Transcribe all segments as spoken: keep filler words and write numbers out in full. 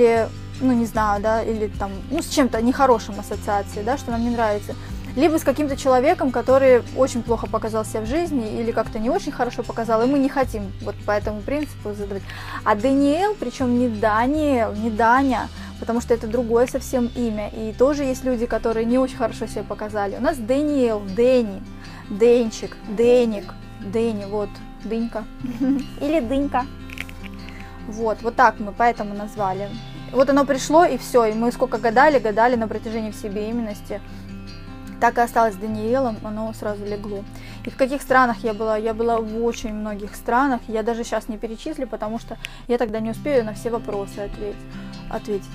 или, ну не знаю, да, или там, ну с чем-то нехорошим ассоциации, да, что нам не нравится, либо с каким-то человеком, который очень плохо показал себя в жизни или как-то не очень хорошо показал, и мы не хотим вот по этому принципу задавать. А Даниэл, причем не Даниэл, не Даня, потому что это другое совсем имя, и тоже есть люди, которые не очень хорошо себя показали. У нас Даниэл, Дэнни, Денчик, Деник, Дэнни, вот, Дынька, или Дынька. Вот, вот так мы поэтому назвали. Вот оно пришло, и все, и мы сколько гадали, гадали на протяжении всей беременности. Так и осталось с Даниэлом, оно сразу легло. И в каких странах я была? Я была в очень многих странах. Я даже сейчас не перечислю, потому что я тогда не успею на все вопросы ответить. ответить.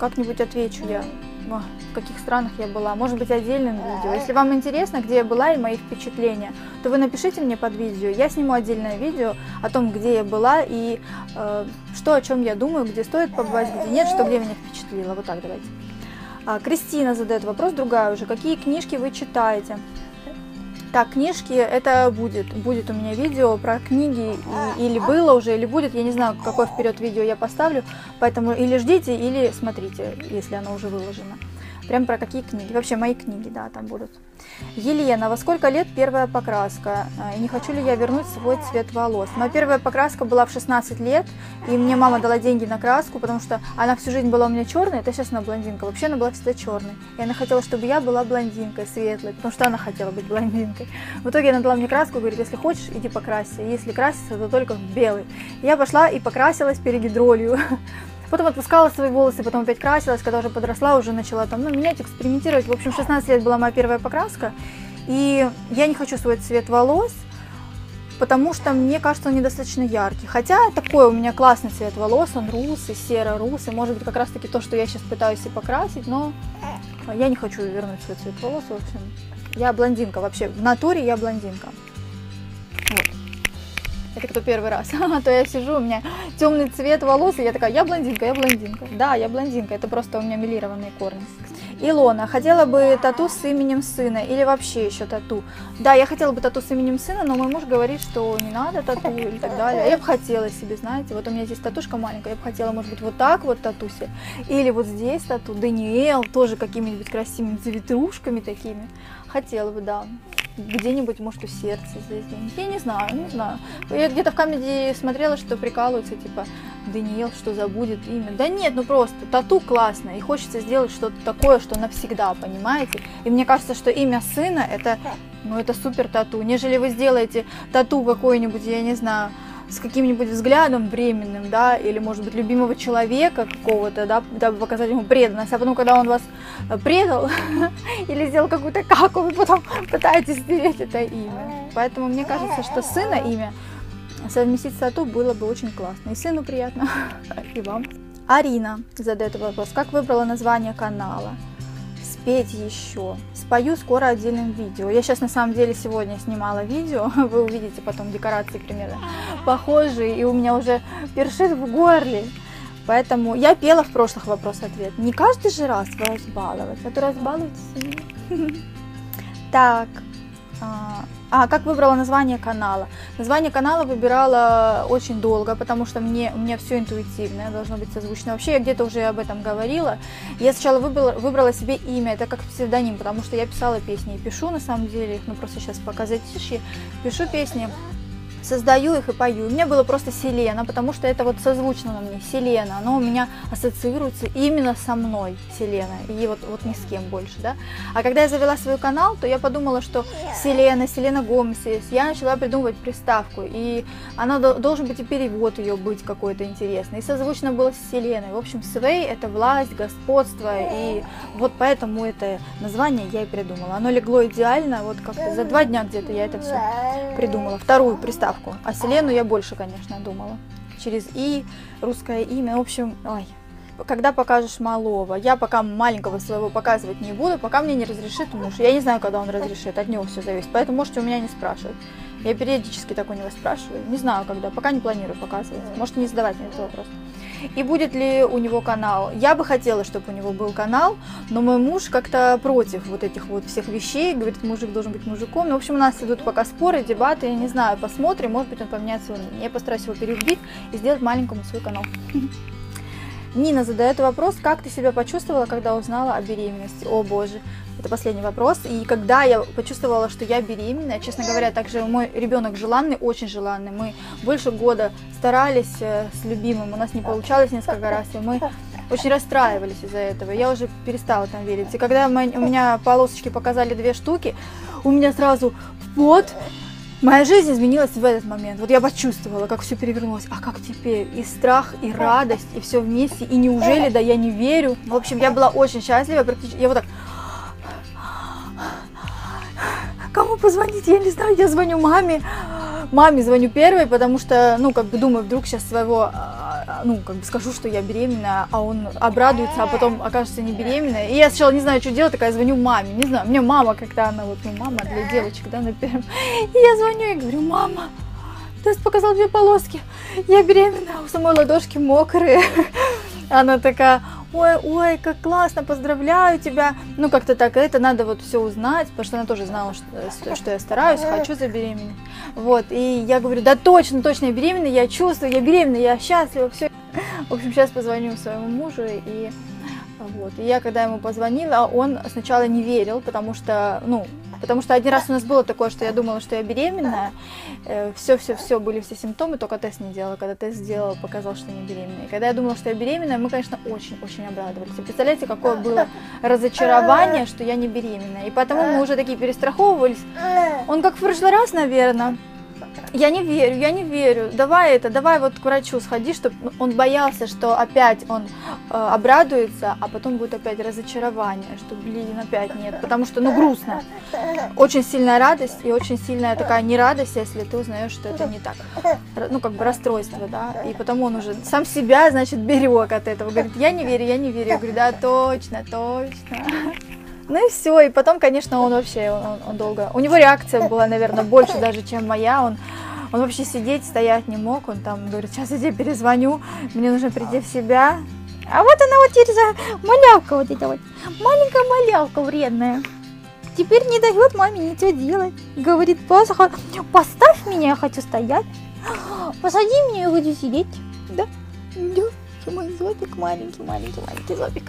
Как-нибудь отвечу я, в каких странах я была. Может быть, отдельным видео. Если вам интересно, где я была и мои впечатления, то вы напишите мне под видео. Я сниму отдельное видео о том, где я была и э, что, о чем я думаю, где стоит побывать, где нет, что где меня впечатлило. Вот так давайте. Кристина задает вопрос, другая уже. Какие книжки вы читаете? Так, книжки, это будет. Будет у меня видео про книги, и, или было уже, или будет. Я не знаю, какое вперед видео я поставлю, поэтому или ждите, или смотрите, если оно уже выложено. Прям про какие книги. Вообще, мои книги, да, там будут. Елена, во сколько лет первая покраска? И не хочу ли я вернуть свой цвет волос? Моя первая покраска была в шестнадцать лет, и мне мама дала деньги на краску, потому что она всю жизнь была у меня черной, это сейчас она блондинка. Вообще, она была всегда черной. И она хотела, чтобы я была блондинкой, светлой, потому что она хотела быть блондинкой. В итоге она дала мне краску и говорит, если хочешь, иди покрасься. Если краситься, то только в белый. И я пошла и покрасилась перегидролью. Потом отпускала свои волосы, потом опять красилась, когда уже подросла, уже начала там, ну, менять, экспериментировать. В общем, шестнадцать лет была моя первая покраска, и я не хочу свой цвет волос, потому что мне кажется, он недостаточно яркий. Хотя такой у меня классный цвет волос, он русый, серо-русый, может быть, как раз-таки то, что я сейчас пытаюсь и покрасить, но я не хочу вернуть свой цвет волос, в общем. Я блондинка вообще, в натуре я блондинка. Это кто первый раз, а то я сижу, у меня темный цвет волос, и я такая, я блондинка, я блондинка. Да, я блондинка, это просто у меня мелированные корни. Илона, хотела бы тату с именем сына или вообще еще тату? Да, я хотела бы тату с именем сына, но мой муж говорит, что не надо тату и так далее. Я бы хотела себе, знаете, вот у меня здесь татушка маленькая, я бы хотела, может быть, вот так вот татуси, или вот здесь тату, Даниэл, тоже какими-нибудь красивыми завитрушками такими. Хотела бы, да. Где-нибудь, может, у сердца здесь. Я не знаю, не знаю. Я где-то в камеди смотрела, что прикалываются, типа, Даниэл, что забудет имя. Да нет, ну просто, тату классно, и хочется сделать что-то такое, что навсегда, понимаете? И мне кажется, что имя сына, это, ну, это супер тату. Нежели вы сделаете тату какое-нибудь, я не знаю, с каким-нибудь взглядом временным, да, или, может быть, любимого человека какого-то, да, дабы показать ему преданность, а потом, когда он вас предал или сделал какую-то каку, вы потом пытаетесь стереть это имя. Поэтому мне кажется, что сына имя совместить с тату было бы очень классно. И сыну приятно, и вам. Арина задает вопрос, как выбрала название канала? Спеть еще. Спою скоро отдельным видео. Я сейчас на самом деле сегодня снимала видео. Вы увидите потом декорации примерно похожие. И у меня уже першит в горле. Поэтому я пела в прошлых вопрос-ответ. Не каждый же раз вы разбаловать, а то разбалуйтесь. Так. А, как выбрала название канала? Название канала выбирала очень долго, потому что мне, у меня все интуитивное, должно быть созвучно. Вообще, я где-то уже об этом говорила. Я сначала выбрала, выбрала себе имя, это как псевдоним, потому что я писала песни и пишу, на самом деле, их, ну, просто сейчас пока затишье, пишу песни, создаю их и пою. У меня было просто Селена, потому что это вот созвучно на мне, Селена, оно у меня ассоциируется именно со мной, Селена, и вот, вот ни с кем больше, да. А когда я завела свой канал, то я подумала, что Селена, Селена Гомес, я начала придумывать приставку, и она должен быть и перевод ее быть какой-то интересный, и созвучно было с Селеной. В общем, свей — это власть, господство, и вот поэтому это название я и придумала. Оно легло идеально, вот как-то за два дня где-то я это все придумала, вторую приставку. А Селену я больше, конечно, думала. Через «и», русское имя, в общем, ой. Когда покажешь малого? Я пока маленького своего показывать не буду, пока мне не разрешит муж. Я не знаю, когда он разрешит, от него все зависит. Поэтому можете у меня не спрашивать. Я периодически так у него спрашиваю. Не знаю, когда, пока не планирую показывать. Можете не задавать мне этот вопрос. И будет ли у него канал? Я бы хотела, чтобы у него был канал, но мой муж как-то против вот этих вот всех вещей. Говорит, мужик должен быть мужиком. Ну, в общем, у нас идут пока споры, дебаты, я не знаю, посмотрим, может быть, он поменяет свое мнение. Я постараюсь его переубедить и сделать маленькому свой канал. Нина задает вопрос, как ты себя почувствовала, когда узнала о беременности? О боже, это последний вопрос. И когда я почувствовала, что я беременна, честно говоря, также мой ребенок желанный, очень желанный. Мы больше года старались с любимым, у нас не получалось несколько раз, и мы очень расстраивались из-за этого. Я уже перестала там верить. И когда мы, у меня полосочки показали две штуки, у меня сразу вот... Моя жизнь изменилась в этот момент. Вот я почувствовала, как все перевернулось. А как теперь? И страх, и радость, и все вместе. И неужели, да, я не верю. В общем, я была очень счастлива. Я вот так... Кому позвонить? Я не знаю. Я звоню маме. Маме звоню первой, потому что, ну, как бы думаю, вдруг сейчас своего... Ну, как бы скажу, что я беременна, а он обрадуется, а потом окажется не беременна. И я сначала не знаю, что делать, такая звоню маме. Не знаю, мне мама, когда она вот, ну, мама для девочек, да, на первом. И я звоню и говорю: мама, тест показал две полоски, я беременна, а у самой ладошки мокрые. Она такая: ой, ой, как классно, поздравляю тебя. Ну, как-то так, это надо вот все узнать, потому что она тоже знала, что, что я стараюсь, хочу забеременеть. Вот, и я говорю: да точно, точно, я беременна, я чувствую, я беременна, я счастлива, все. В общем, сейчас позвоню своему мужу, и вот, и я, когда ему позвонила, он сначала не верил, потому что, ну, потому что один раз у нас было такое, что я думала, что я беременная, все-все-все, были все симптомы, только тест не делала. Когда тест сделала, показал, что не беременная. И когда я думала, что я беременная, мы, конечно, очень-очень обрадовались. И представляете, какое было разочарование, что я не беременная. И потому мы уже такие перестраховывались. Он как в прошлый раз, наверное. Я не верю, я не верю, давай это, давай вот к врачу сходи, чтобы он боялся, что опять он э, обрадуется, а потом будет опять разочарование, что, блин, опять нет, потому что, ну, грустно. Очень сильная радость и очень сильная такая нерадость, если ты узнаешь, что это не так, ну, как бы расстройство, да, и потому он уже сам себя, значит, берег от этого, говорит: я не верю, я не верю, я говорю: да, точно, точно. Ну и все, и потом, конечно, он вообще, он, он долго, у него реакция была, наверное, больше даже, чем моя, он, он вообще сидеть, стоять не мог, он там говорит: сейчас я тебе перезвоню, мне нужно прийти в себя, а вот она вот эта малявка вот эта вот, маленькая малявка вредная, теперь не дает маме ничего делать, говорит: поставь меня, я хочу стоять, посади меня, я хочу сидеть, да, да, мой злобик, маленький, маленький, маленький злобик.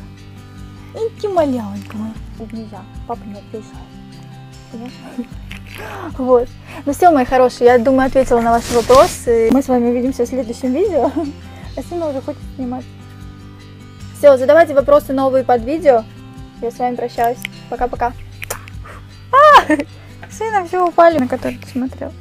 Иди, малявонька моя. Это не я. Папа не отвечает. Вот. Ну все, мои хорошие, я думаю, ответила на ваши вопросы. Мы с вами увидимся в следующем видео. А Сина уже хочет снимать. Все, задавайте вопросы новые под видео. Я с вами прощаюсь. Пока-пока. А! Сына все упали, на который ты смотрел.